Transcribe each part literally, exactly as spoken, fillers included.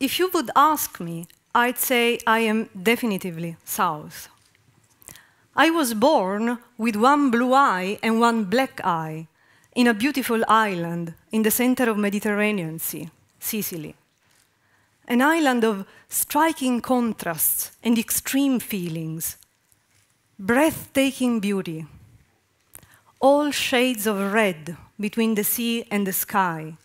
If you would ask me, I'd say I am definitively South. I was born with one blue eye and one black eye in a beautiful island in the center of the Mediterranean Sea, Sicily. An island of striking contrasts and extreme feelings, breathtaking beauty, all shades of red between the sea and the sky,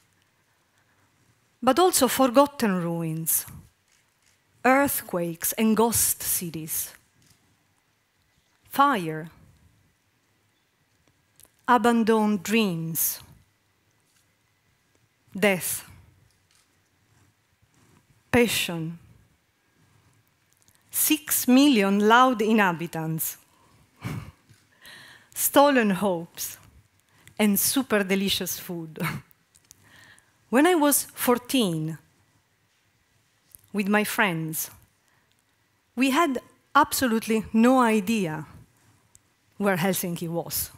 but also forgotten ruins, earthquakes and ghost cities, fire, abandoned dreams, death, passion, six million loud inhabitants, stolen hopes, and super delicious food. When I was fourteen, with my friends, we had absolutely no idea where Helsinki was.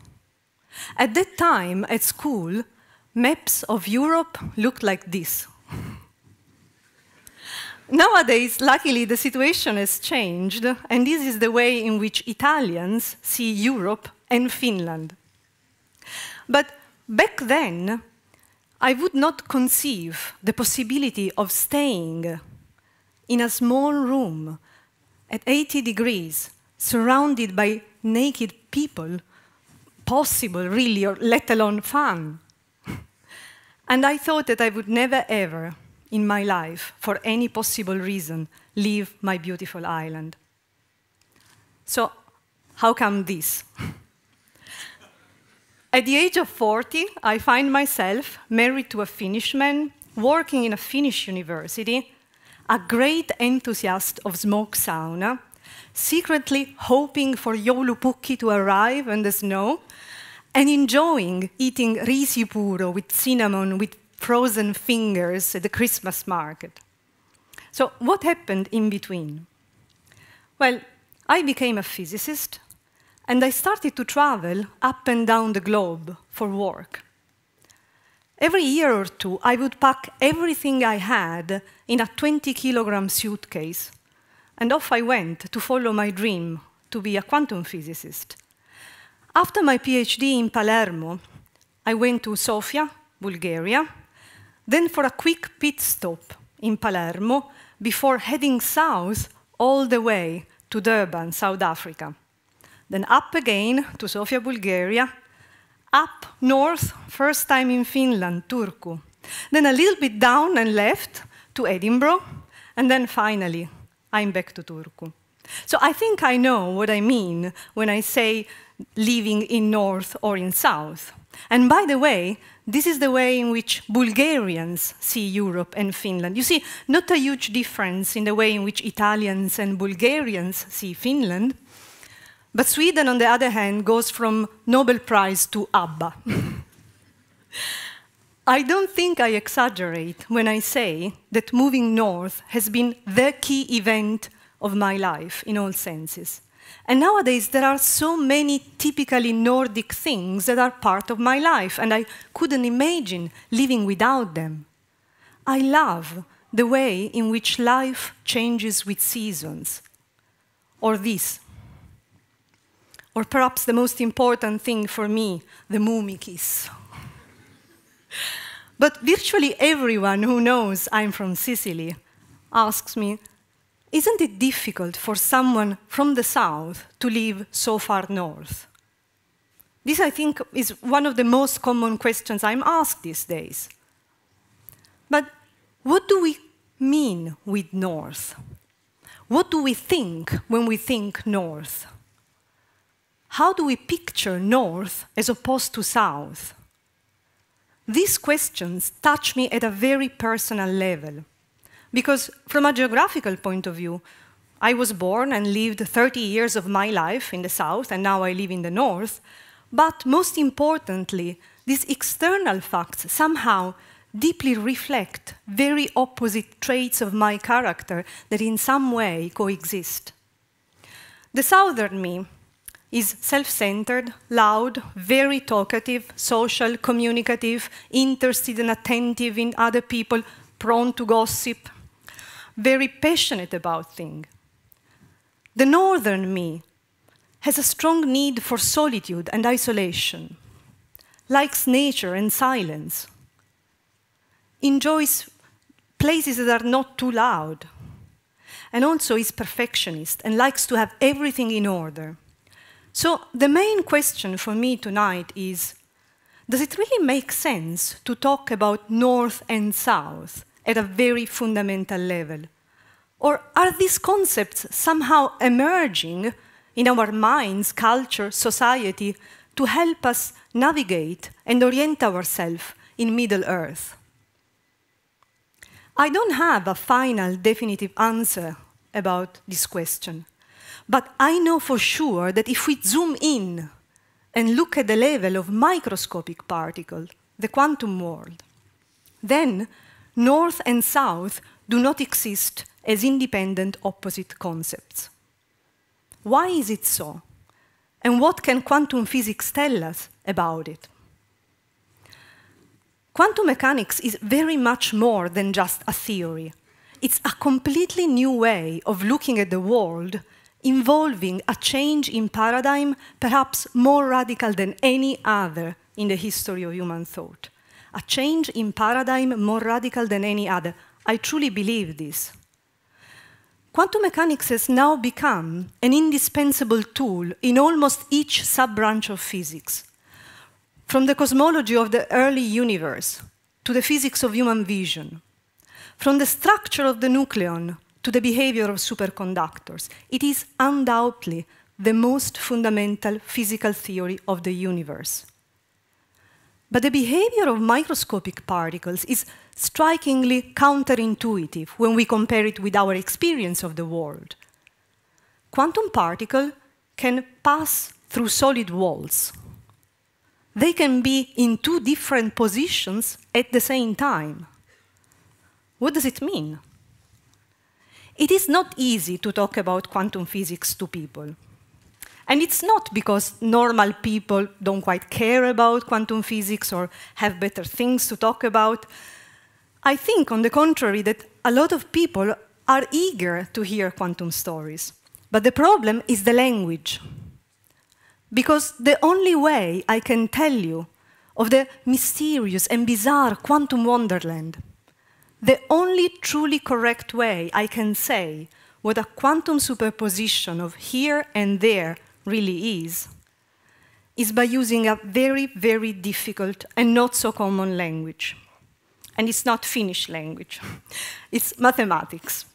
At that time, at school, maps of Europe looked like this. Nowadays, luckily, the situation has changed, and this is the way in which Italians see Europe and Finland. But back then, I would not conceive the possibility of staying in a small room at eighty degrees, surrounded by naked people, possible, really, or let alone fun. And I thought that I would never, ever in my life, for any possible reason, leave my beautiful island. So, how come this? At the age of forty, I find myself married to a Finnish man, working in a Finnish university, a great enthusiast of smoke sauna, secretly hoping for Joulupukki to arrive in the snow, and enjoying eating riisipuuro with cinnamon, with frozen fingers at the Christmas market. So what happened in between? Well, I became a physicist, and I started to travel up and down the globe for work. Every year or two, I would pack everything I had in a twenty kilogram suitcase, and off I went to follow my dream to be a quantum physicist. After my PhD in Palermo, I went to Sofia, Bulgaria, then for a quick pit stop in Palermo before heading south all the way to Durban, South Africa. Then up again to Sofia, Bulgaria, up north, first time in Finland, Turku, then a little bit down and left to Edinburgh, and then finally I'm back to Turku. So I think I know what I mean when I say living in north or in south. And by the way, this is the way in which Bulgarians see Europe and Finland. You see, not a huge difference in the way in which Italians and Bulgarians see Finland. But Sweden, on the other hand, goes from Nobel Prize to ABBA. I don't think I exaggerate when I say that moving north has been the key event of my life in all senses. And nowadays, there are so many typically Nordic things that are part of my life, and I couldn't imagine living without them. I love the way in which life changes with seasons. Or this. Or perhaps the most important thing for me, the mummy kiss. But virtually everyone who knows I'm from Sicily asks me, isn't it difficult for someone from the south to live so far north? This, I think, is one of the most common questions I'm asked these days. But what do we mean with north? What do we think when we think north? How do we picture north as opposed to south? These questions touch me at a very personal level. Because from a geographical point of view, I was born and lived thirty years of my life in the south, and now I live in the north. But most importantly, these external facts somehow deeply reflect very opposite traits of my character that in some way coexist. The southern me is self-centered, loud, very talkative, social, communicative, interested and attentive in other people, prone to gossip. very passionate about things. The northern me has a strong need for solitude and isolation, likes nature and silence, enjoys places that are not too loud, and also is perfectionist and likes to have everything in order. So the main question for me tonight is, does it really make sense to talk about north and south at a very fundamental level? Or are these concepts somehow emerging in our minds, culture, society, to help us navigate and orient ourselves in Middle Earth? I don't have a final, definitive answer about this question, but I know for sure that if we zoom in and look at the level of microscopic particles, the quantum world, then north and south do not exist as independent opposite concepts. Why is it so? And what can quantum physics tell us about it? Quantum mechanics is very much more than just a theory. It's a completely new way of looking at the world, involving a change in paradigm perhaps more radical than any other in the history of human thought. A change in paradigm more radical than any other. I truly believe this. Quantum mechanics has now become an indispensable tool in almost each sub-branch of physics. From the cosmology of the early universe to the physics of human vision, from the structure of the nucleon to the behavior of superconductors, it is undoubtedly the most fundamental physical theory of the universe. But the behavior of microscopic particles is strikingly counterintuitive when we compare it with our experience of the world. Quantum particles can pass through solid walls. They can be in two different positions at the same time. What does it mean? It is not easy to talk about quantum physics to people. And it's not because normal people don't quite care about quantum physics or have better things to talk about. I think, on the contrary, that a lot of people are eager to hear quantum stories. But the problem is the language. Because the only way I can tell you of the mysterious and bizarre quantum wonderland, the only truly correct way I can say what a quantum superposition of here and there really is, is by using a very, very difficult and not so common language. And it's not Finnish language. It's mathematics.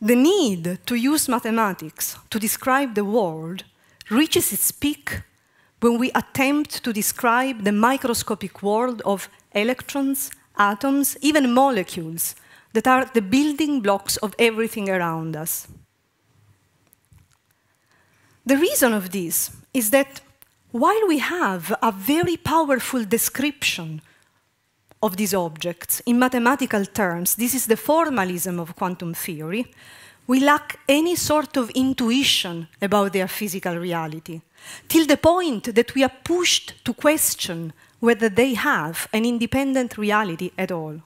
The need to use mathematics to describe the world reaches its peak when we attempt to describe the microscopic world of electrons, atoms, even molecules that are the building blocks of everything around us. The reason of this is that while we have a very powerful description of these objects in mathematical terms, this is the formalism of quantum theory, we lack any sort of intuition about their physical reality, till the point that we are pushed to question whether they have an independent reality at all.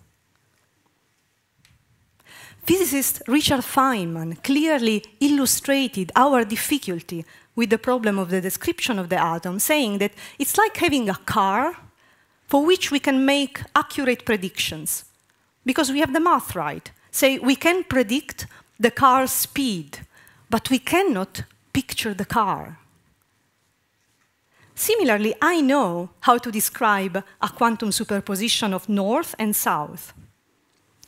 Physicist Richard Feynman clearly illustrated our difficulty with the problem of the description of the atom, saying that it's like having a car for which we can make accurate predictions, because we have the math right. Say, we can predict the car's speed, but we cannot picture the car. Similarly, I know how to describe a quantum superposition of north and south.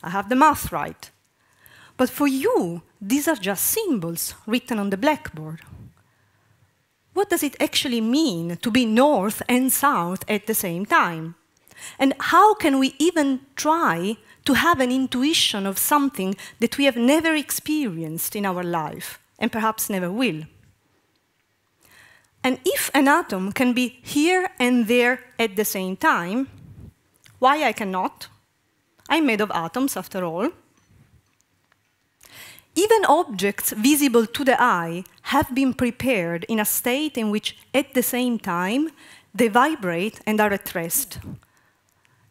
I have the math right. But for you, these are just symbols written on the blackboard. What does it actually mean to be north and south at the same time? And how can we even try to have an intuition of something that we have never experienced in our life, and perhaps never will? And if an atom can be here and there at the same time, why I cannot? I'm made of atoms, after all. Even objects visible to the eye have been prepared in a state in which, at the same time, they vibrate and are at rest.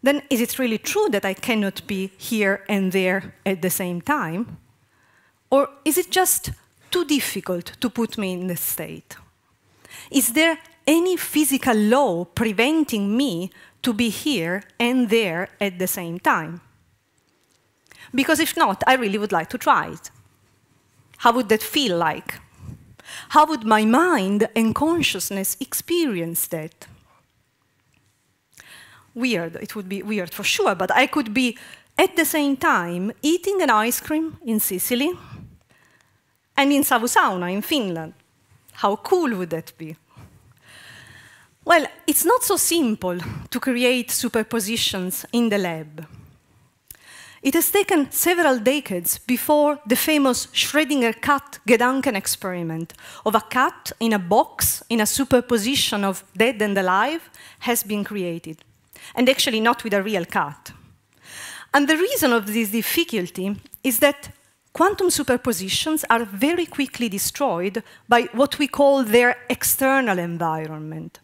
then is it really true that I cannot be here and there at the same time? Or is it just too difficult to put me in this state? Is there any physical law preventing me to be here and there at the same time? Because if not, I really would like to try it. How would that feel like? How would my mind and consciousness experience that? Weird, it would be weird for sure, but I could be at the same time eating an ice cream in Sicily and in Savusauna in Finland. How cool would that be? Well, it's not so simple to create superpositions in the lab. It has taken several decades before the famous Schrödinger cat-Gedanken experiment of a cat in a box in a superposition of dead and alive has been created, and actually not with a real cat. And the reason of this difficulty is that quantum superpositions are very quickly destroyed by what we call their external environment.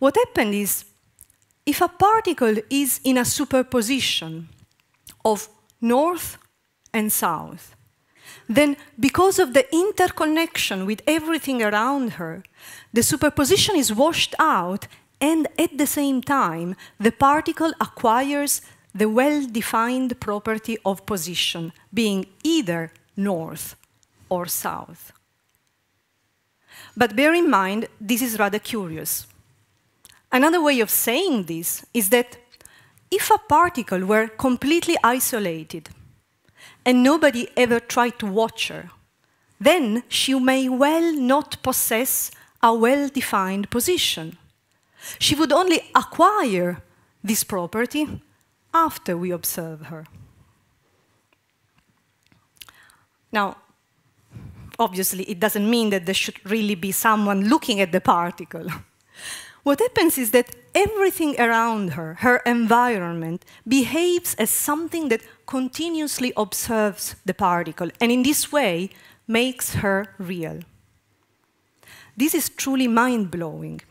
What happened is, if a particle is in a superposition of north and south, then because of the interconnection with everything around her, the superposition is washed out, and at the same time, the particle acquires the well-defined property of position, being either north or south. But bear in mind, this is rather curious. Another way of saying this is that if a particle were completely isolated and nobody ever tried to watch her, then she may well not possess a well-defined position. She would only acquire this property after we observe her. Now, obviously, it doesn't mean that there should really be someone looking at the particle. What happens is that everything around her, her environment, behaves as something that continuously observes the particle, and in this way makes her real. This is truly mind-blowing.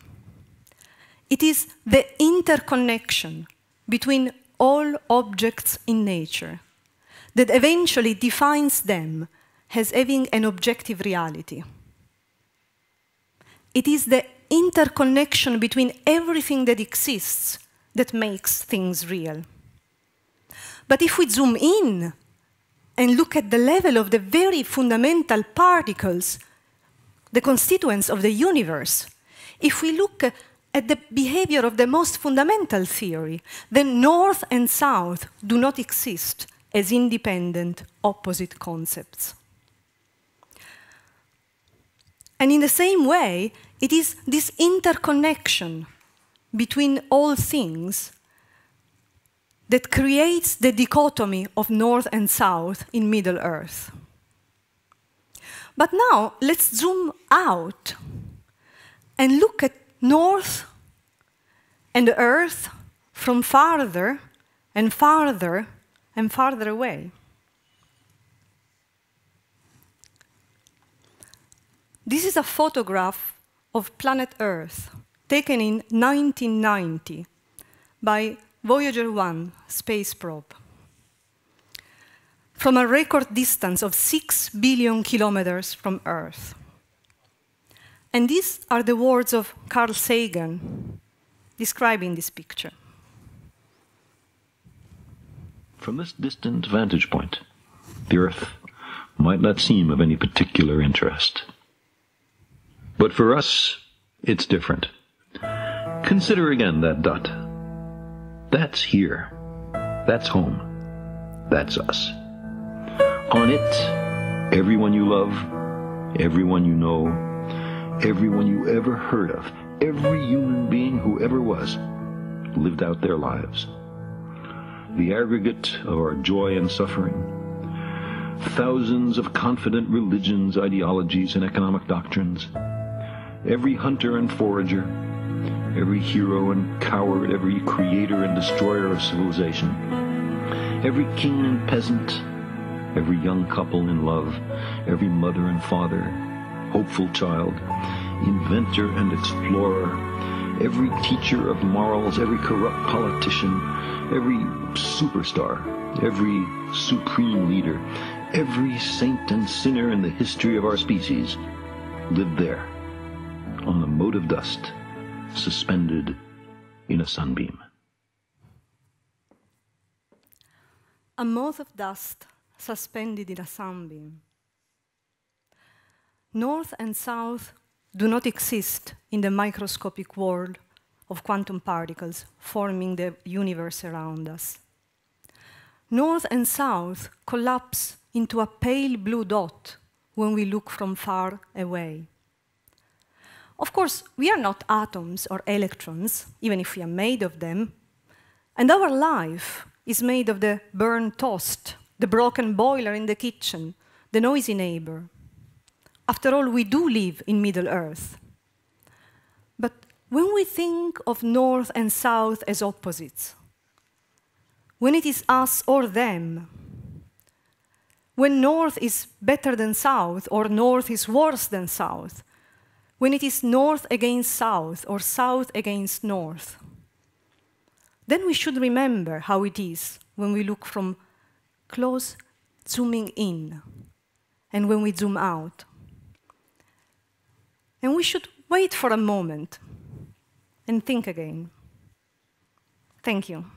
It is the interconnection between all objects in nature that eventually defines them as having an objective reality. It is the interconnection between everything that exists that makes things real. But if we zoom in and look at the level of the very fundamental particles, the constituents of the universe, if we look at the behavior of the most fundamental theory, then north and south do not exist as independent opposite concepts. And in the same way, it is this interconnection between all things that creates the dichotomy of north and south in Middle Earth. But now, let's zoom out and look at north and earth from farther and farther and farther away. This is a photograph of planet Earth, taken in nineteen ninety by Voyager one space probe, from a record distance of six billion kilometers from Earth. And these are the words of Carl Sagan describing this picture. From this distant vantage point, the Earth might not seem of any particular interest. But for us, it's different. Consider again that dot. That's here. That's home. That's us. On it, everyone you love, everyone you know, everyone you ever heard of, every human being who ever was, lived out their lives. The aggregate of our joy and suffering, thousands of confident religions, ideologies, and economic doctrines, every hunter and forager, every hero and coward, every creator and destroyer of civilization, every king and peasant, every young couple in love, every mother and father, hopeful child, inventor and explorer, every teacher of morals, every corrupt politician, every superstar, every supreme leader, every saint and sinner in the history of our species lived there, on the mote of dust, suspended in a sunbeam. A mote of dust suspended in a sunbeam. North and South do not exist in the microscopic world of quantum particles forming the universe around us. North and South collapse into a pale blue dot when we look from far away. Of course, we are not atoms or electrons, even if we are made of them, and our life is made of the burned toast, the broken boiler in the kitchen, the noisy neighbor. After all, we do live in Middle Earth. But when we think of North and South as opposites, when it is us or them, when North is better than South or North is worse than South, when it is North against South or South against North, then we should remember how it is when we look from close, zooming in, and when we zoom out. And we should wait for a moment and think again. Thank you.